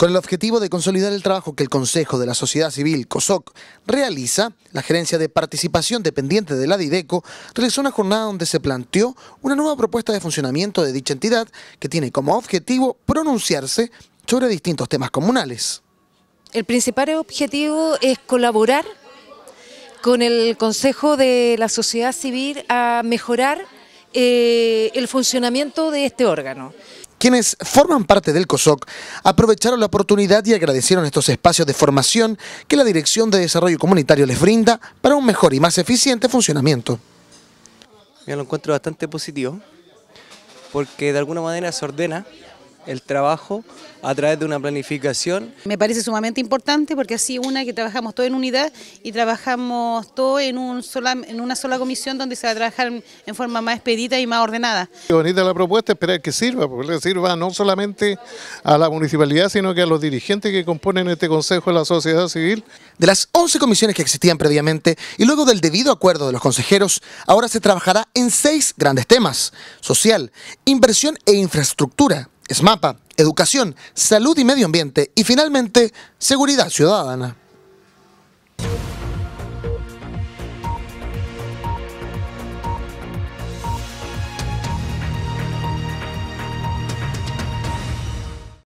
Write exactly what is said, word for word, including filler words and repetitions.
Con el objetivo de consolidar el trabajo que el Consejo de la Sociedad Civil, COSOC, realiza, la Gerencia de Participación Dependiente de la Dideco realizó una jornada donde se planteó una nueva propuesta de funcionamiento de dicha entidad que tiene como objetivo pronunciarse sobre distintos temas comunales. El principal objetivo es colaborar con el Consejo de la Sociedad Civil a mejorar eh, el funcionamiento de este órgano. Quienes forman parte del COSOC aprovecharon la oportunidad y agradecieron estos espacios de formación que la Dirección de Desarrollo Comunitario les brinda para un mejor y más eficiente funcionamiento. Yo lo encuentro bastante positivo porque de alguna manera se ordena el trabajo a través de una planificación. Me parece sumamente importante porque así una que trabajamos todo en unidad y trabajamos todo en, un sola, en una sola comisión donde se va a trabajar en forma más expedita y más ordenada. Qué bonita la propuesta, esperar que sirva, porque le sirva no solamente a la municipalidad sino que a los dirigentes que componen este Consejo de la Sociedad Civil. De las once comisiones que existían previamente y luego del debido acuerdo de los consejeros, ahora se trabajará en seis grandes temas: social, inversión e infraestructura, SMAPA, educación, salud y medio ambiente y finalmente seguridad ciudadana.